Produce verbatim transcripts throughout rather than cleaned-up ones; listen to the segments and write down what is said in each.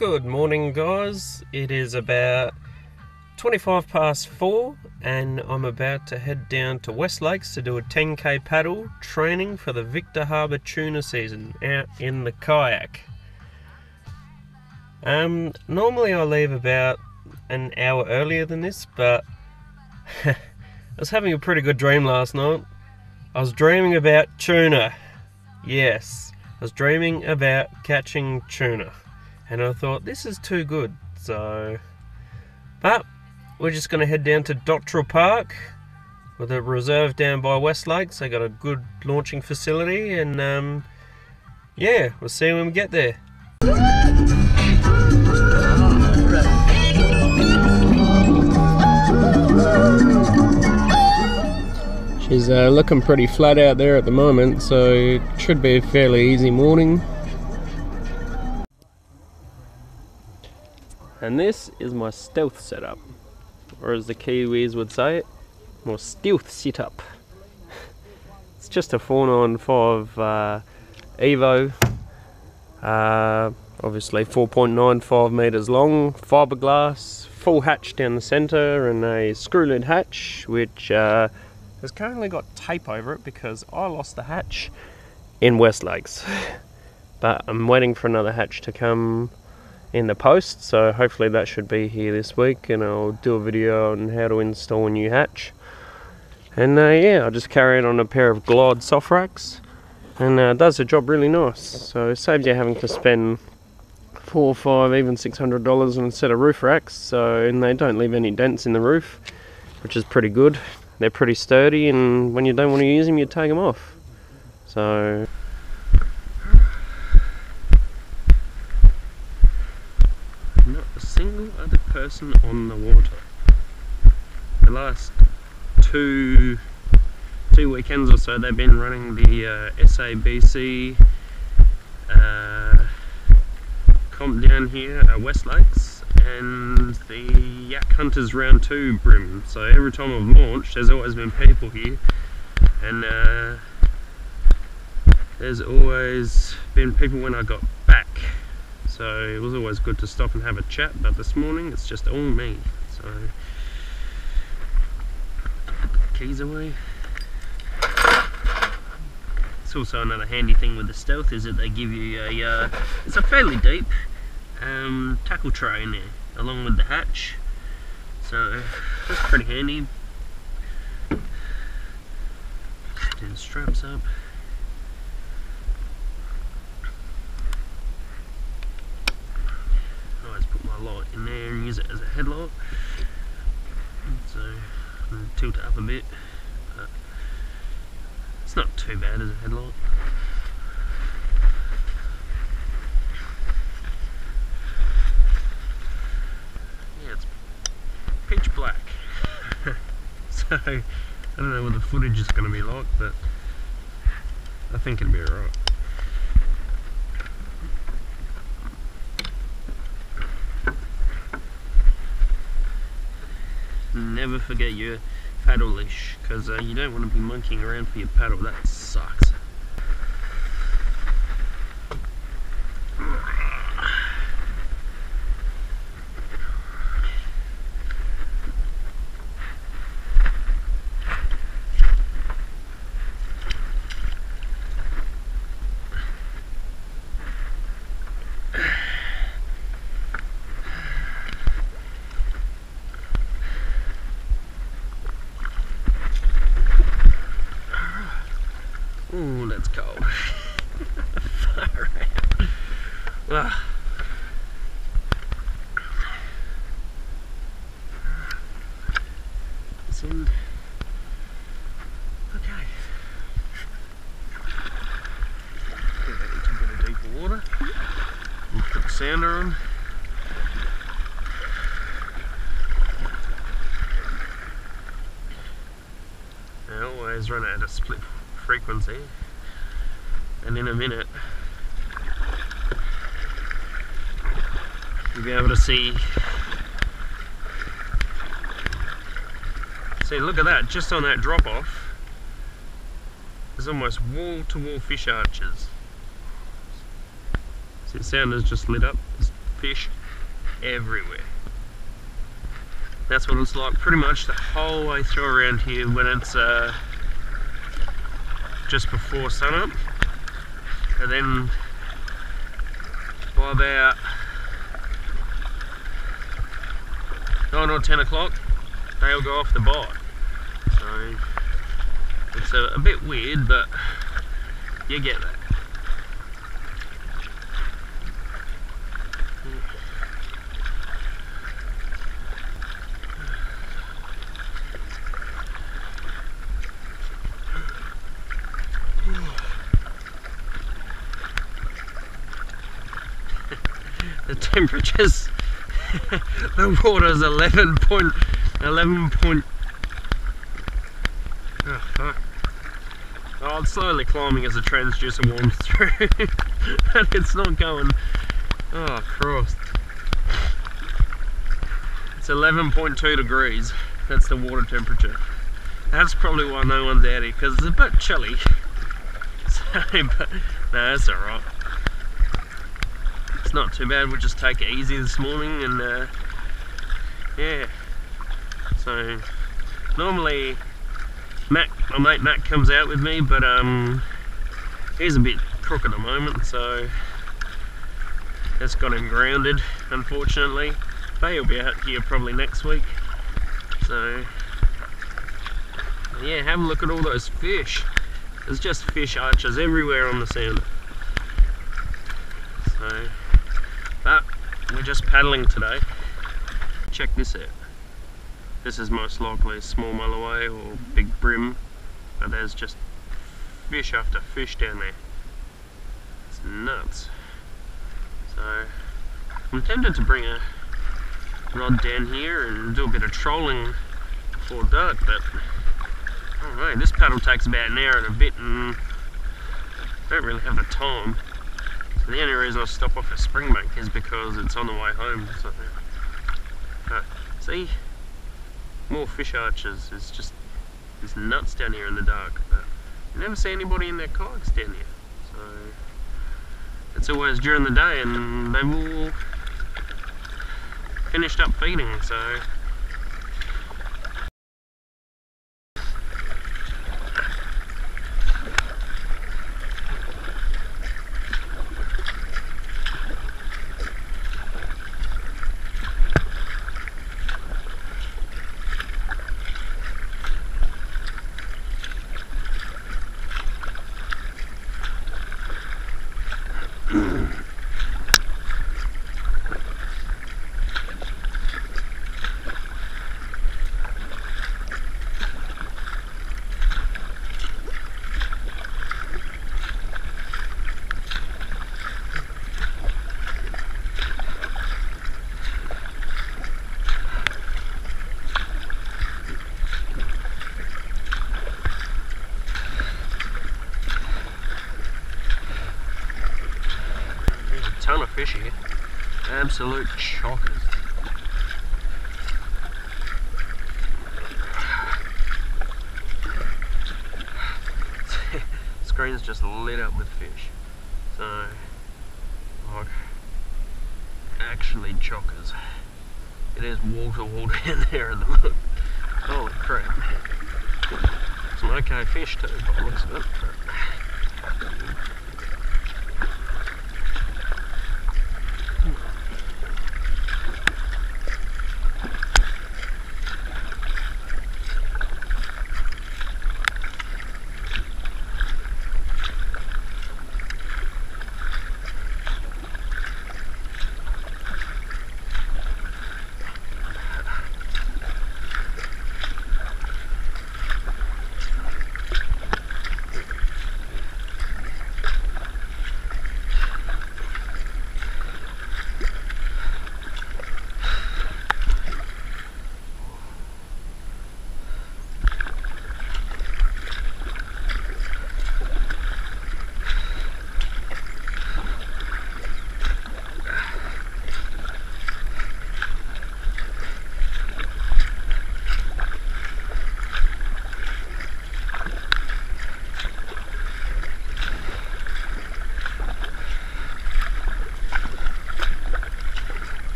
Good morning, guys. It is about twenty-five past four and I'm about to head down to West Lakes to do a ten K paddle training for the Victor Harbour tuna season out in the kayak. Um, normally I leave about an hour earlier than this, but I was having a pretty good dream last night. I was dreaming about tuna. Yes, I was dreaming about catching tuna. And I thought, this is too good, so... But, we're just going to head down to Drayton Park, with a reserve down by West Lakes. They got a good launching facility, and um, yeah, we'll see when we get there. She's uh, looking pretty flat out there at the moment, so it should be a fairly easy morning. And this is my stealth setup, or as the Kiwis would say, my stealth setup. It's just a four ninety-five uh, Evo, uh, obviously four point nine five meters long, fiberglass, full hatch down the centre, and a screw lid hatch, which uh, has currently got tape over it because I lost the hatch in West Lakes. But I'm waiting for another hatch to come in the post, so hopefully that should be here this week, and I'll do a video on how to install a new hatch. And uh, yeah, I just carry it on a pair of Glod soft racks, and uh, does the job really nice. So it saves you having to spend four, five, even six hundred dollars on a set of roof racks. So, and they don't leave any dents in the roof, which is pretty good. They're pretty sturdy, and when you don't want to use them, you take them off. So. Other person on the water. The last two two weekends or so, they've been running the uh, S A B C uh, comp down here at West Lakes, and the Yak Hunters round two brim. So every time I've launched, there's always been people here, and uh, there's always been people when I got back. So it was always good to stop and have a chat, but this morning it's just all me. So, keys away. It's also another handy thing with the stealth is that they give you a, uh, it's a fairly deep um, tackle tray in there, along with the hatch. So that's pretty handy. Stand straps up. Light in there and use it as a headlight, so I'm going to tilt it up a bit, but it's not too bad as a headlight. Yeah, it's pitch black, so I don't know what the footage is going to be like, but I think it'll be alright. Never forget your paddle leash, because uh, you don't want to be monkeying around for your paddle, that sucks. Ooh, that's cold. Far out. Ah. It's in. Okay. Get that into a bit of deeper water. We'll put the sounder on. I always run out of split frequency, and in a minute you'll be able to see see look at that, just on that drop off there's almost wall to wall fish arches. See, the sound has just lit up, it's fish everywhere. That's what it's like pretty much the whole way through around here when it's uh, just before sunup. And then by about nine or ten o'clock, they'll go off the bite. So it's a, a bit weird, but you get that. The temperatures, the water's eleven point, eleven point. Oh fuck! Oh, it's slowly climbing as the transducer warms through, and it's not going. Oh Christ! It's eleven point two degrees. That's the water temperature. That's probably why no one's out here, because it's a bit chilly. So, but no, it's alright. It's not too bad, we'll just take it easy this morning and uh, yeah, so normally Matt, my mate Matt comes out with me, but um, he's a bit crook at the moment, so that's got him grounded unfortunately, but he'll be out here probably next week, so yeah, have a look at all those fish, there's just fish archers everywhere on the sand, so but we're just paddling today. Check this out. This is most likely a small mulloway or big brim, but there's just fish after fish down there. It's nuts. So I'm tempted to bring a rod down here and do a bit of trolling before dark, but I don't know, this paddle takes about an hour and a bit and I don't really have the time. The only reason I stop off at Springbank is because it's on the way home. So, but see, more fish archers. It's just it's nuts down here in the dark. But you never see anybody in their kayaks down here. So it's always during the day, and they've all finished up feeding. So fish here, absolute shockers. Screen's just lit up with fish, so like actually chockers. It is wall to wall down there at the moment. Holy crap! Some okay fish too, by the looks of it.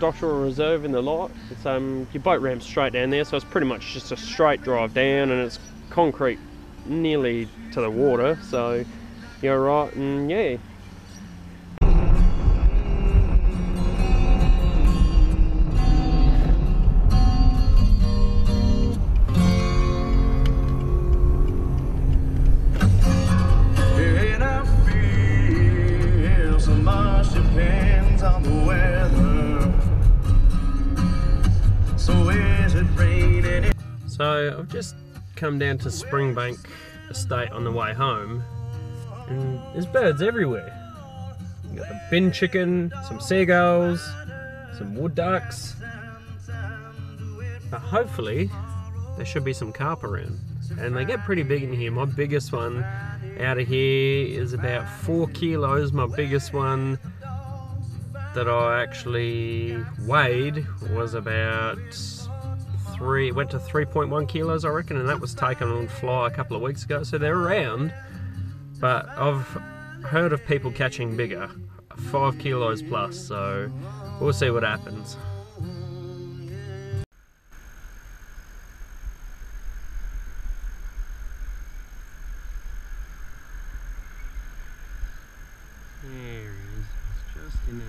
Doctoral Reserve in the light. It's um your boat ramps straight down there, so it's pretty much just a straight drive down, and it's concrete nearly to the water, so you're right. And yeah, so I've just come down to Springbank Estate on the way home, and there's birds everywhere. You've got the bin chicken, some seagulls, some wood ducks, but hopefully there should be some carp around, and they get pretty big in here. My biggest one out of here is about four kilos. My biggest one that I actually weighed was about three, went to three point one kilos I reckon, and that was taken on fly a couple of weeks ago, so they're around. But I've heard of people catching bigger, five kilos plus, so we'll see what happens. There he is, it's just in there.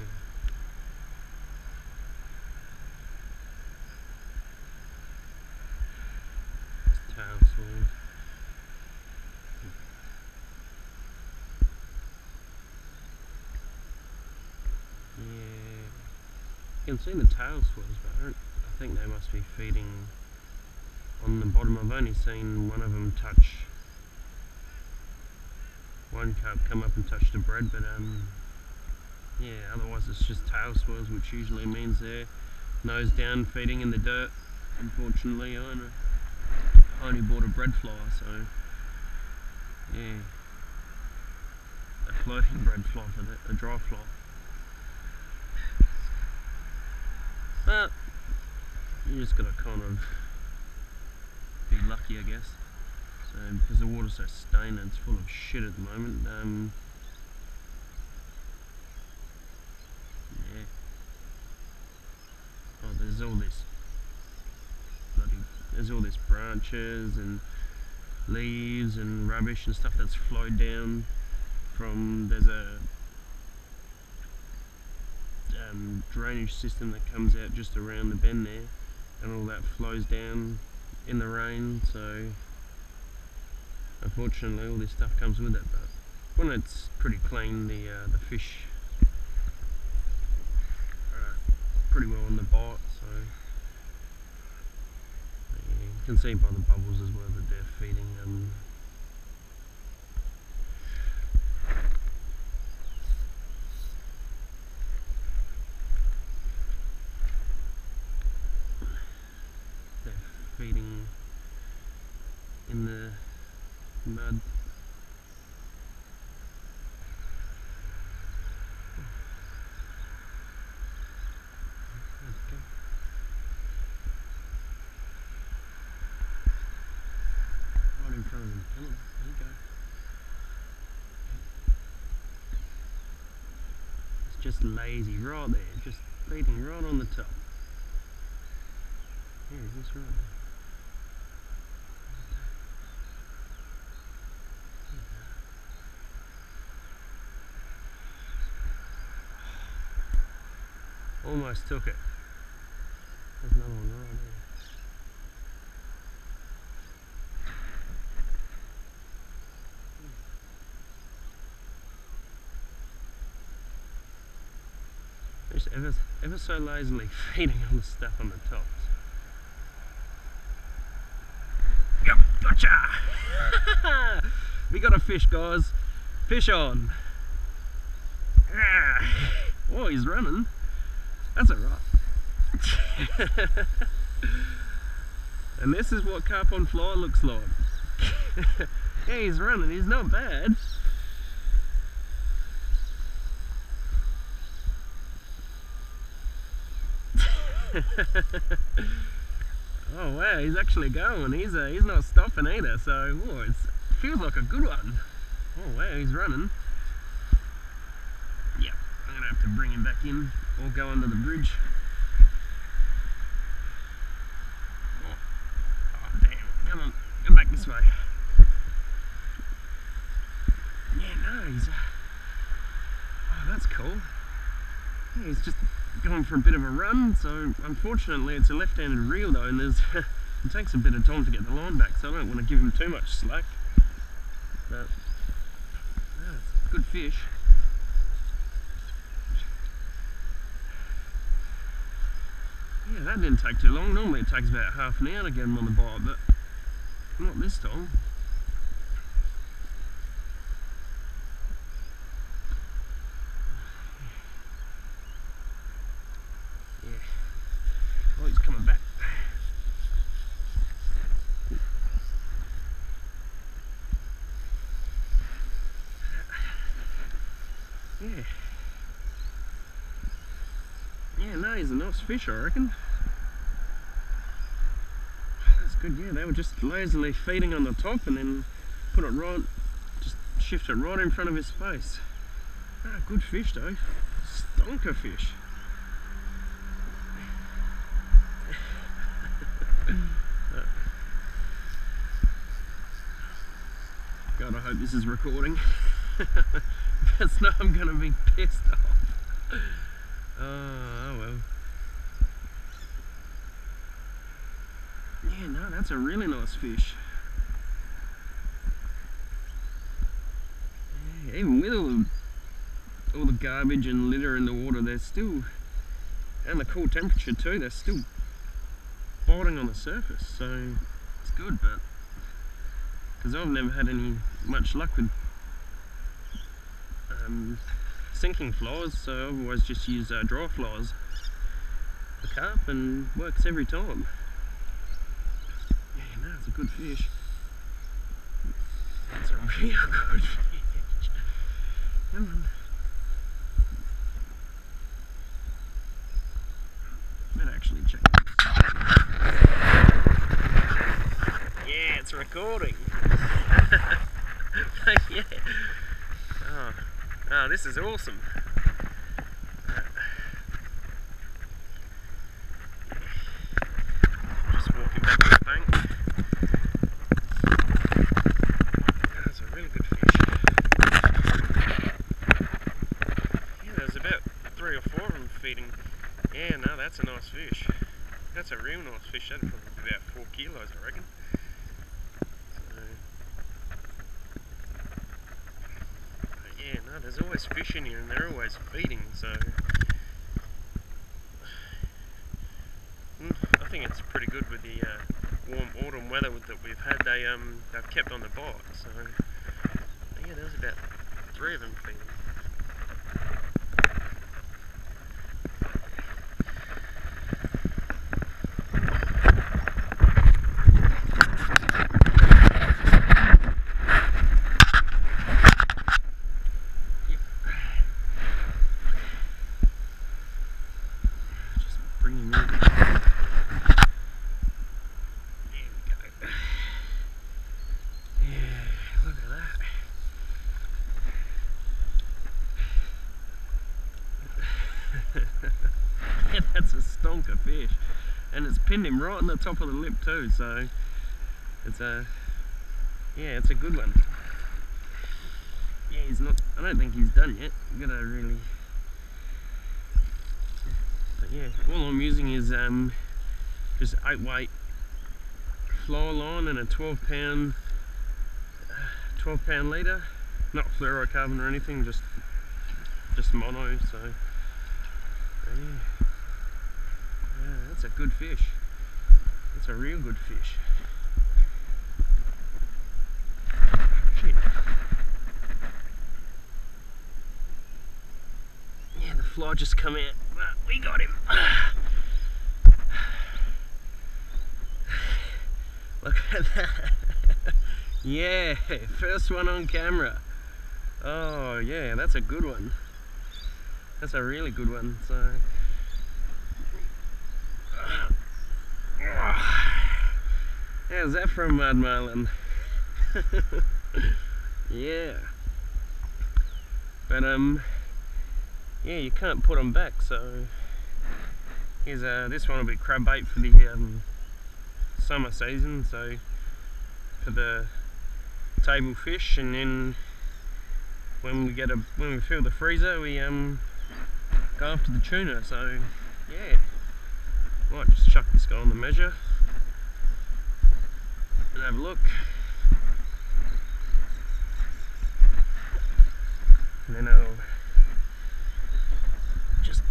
You can see the tail swivels, but I, don't, I think they must be feeding on the bottom. I've only seen one of them touch, one carp come up and touch the bread, but um, yeah, otherwise it's just tail swivels, which usually means they're nose down feeding in the dirt. Unfortunately, I only, I only bought a bread fly, so yeah, a floating bread fly for that, a dry fly. But you just gotta kind of be lucky, I guess. So because the water's so stained and it's full of shit at the moment, um, yeah. Oh, there's all this bloody, there's all this branches and leaves and rubbish and stuff that's flowed down from, there's a Um, drainage system that comes out just around the bend there, and all that flows down in the rain. So unfortunately all this stuff comes with it, but when it's pretty clean, the uh, the fish are pretty well on the bite, so yeah, you can see by the bubbles as well that they're feeding. Um, feeding in the mud. Right in front of them. There you go. It's just lazy right there, just feeding right on the top. Here, that's right there. Almost took it. There's another one right there. Just ever, ever so lazily feeding on the stuff on the tops. Yep, gotcha! We got a fish, guys. Fish on. Oh, he's running. That's alright. And this is what carp on fly looks like. Yeah, he's running, he's not bad. Oh wow, he's actually going. He's uh, he's not stopping either, so oh, it feels like a good one. Oh wow, he's running. Yep, I'm gonna have to bring him back in. Or go under the bridge. this way. Yeah, no, he's... Uh, oh, that's cool. Yeah, he's just going for a bit of a run, so unfortunately it's a left-handed reel though, and there's it takes a bit of time to get the line back, so I don't want to give him too much slack. But, yeah, it's a good fish. Yeah, that didn't take too long. Normally it takes about half an hour to get him on the bite, but not this time. Yeah. Oh, he's coming back. Yeah. Yeah, no, he's a nice fish, I reckon. That's good, yeah, they were just lazily feeding on the top and then put it right, just shift it right in front of his face. Ah, good fish though. Stonker fish. God, I hope this is recording. That's not, I'm gonna be pissed off. Oh, oh well. Yeah, no, that's a really nice fish. Yeah, even with all the, all the garbage and litter in the water, they're still, and the cool temperature too, they're still biting on the surface, so it's good, but, because I've never had any much luck with um, sinking flies, so I've always just used uh, dry flies for carp, and works every time. Yeah, no, it's a good fish. It's a real good fish. Come on. Better actually check. Yeah, it's recording. Yeah. Oh. Oh, this is awesome. Uh, just walking back to the bank. That's a really good fish. Yeah, there's about three or four of them feeding. Yeah, no, that's a nice fish. That's a real nice fish. That'd probably be about four kilos, I reckon. Yeah, no, there's always fish in here and they're always feeding, so I think it's pretty good with the uh, warm autumn weather that we've had. They, um, they've kept on the bite, so yeah, there's about three of them feeding. That's a stonker fish, and it's pinned him right on the top of the lip too, so it's a, yeah, it's a good one. Yeah, he's not, I don't think he's done yet. You've got to really, but yeah, all I'm using is um, just eight weight fly line and a twelve pound uh, twelve pound leader, not fluorocarbon or anything, just just mono, so yeah. Yeah, that's a good fish. That's a real good fish. Shit. Yeah, the fly just come out. Well, we got him. Look at that. Yeah, first one on camera. Oh yeah, that's a good one. That's a really good one. So. Yeah, is that from Mud Marlin? Yeah. But, um, yeah, you can't put them back, so here's uh, this one will be crab bait for the um, summer season, so for the table fish, and then when we get a when we fill the freezer, we um go after the tuna. So yeah, might just chuck this guy on the measure and have a look, and then I'll just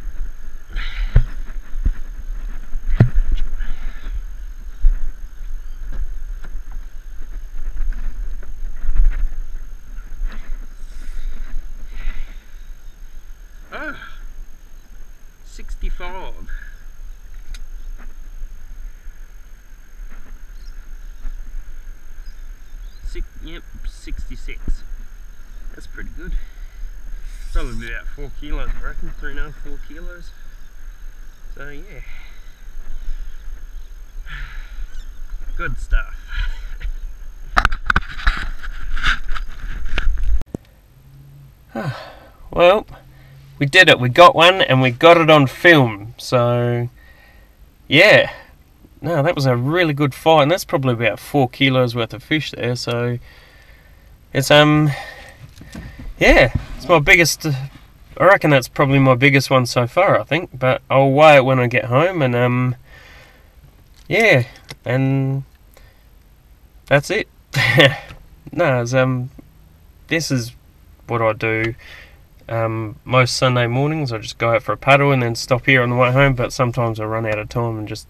oh, sixty-five. Six, yep, sixty-six. That's pretty good. It's probably about four kilos, I reckon, three and a half, four kilos. So yeah, good stuff. Well, we did it. We got one, and we got it on film. So yeah. No, that was a really good fight, and that's probably about four kilos worth of fish there. So it's um, yeah, it's my biggest. I reckon that's probably my biggest one so far, I think. But I'll weigh it when I get home, and um, yeah, and that's it. No, it's, um, this is what I do. Um, most Sunday mornings, I just go out for a paddle and then stop here on the way home. But sometimes I run out of time and just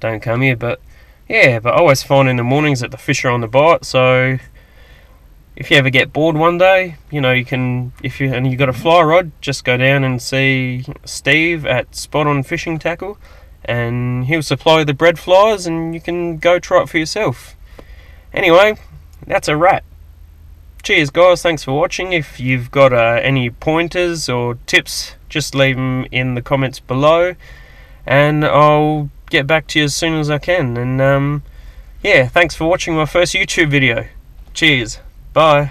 don't come here, but yeah, but I always find in the mornings that the fish are on the bite. So if you ever get bored one day, you know, you can, if you and you got a fly rod, just go down and see Steve at Spot On Fishing Tackle, and he'll supply the bread flies, and you can go try it for yourself. Anyway, that's a wrap. Cheers, guys. Thanks for watching. If you've got uh, any pointers or tips, just leave them in the comments below, and I'll get back to you as soon as I can. And um, yeah, thanks for watching my first YouTube video. Cheers, bye.